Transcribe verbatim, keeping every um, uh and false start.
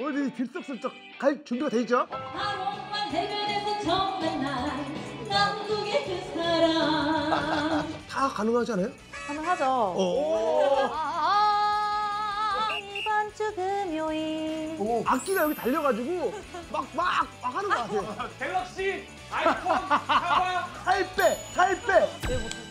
오늘 들썩슬쩍 갈 준비가 돼 있죠? 하루만 해변에서 정말 날 남국의 그 사람 다 가능하지 않아요? 가능하죠. 오 아, 이번 주 금요일 오, 악기가 여기 달려가지고 막, 막, 막 하는 거 같아요. 갤럭시, 아이폰, 사과, 살 빼, 살 빼.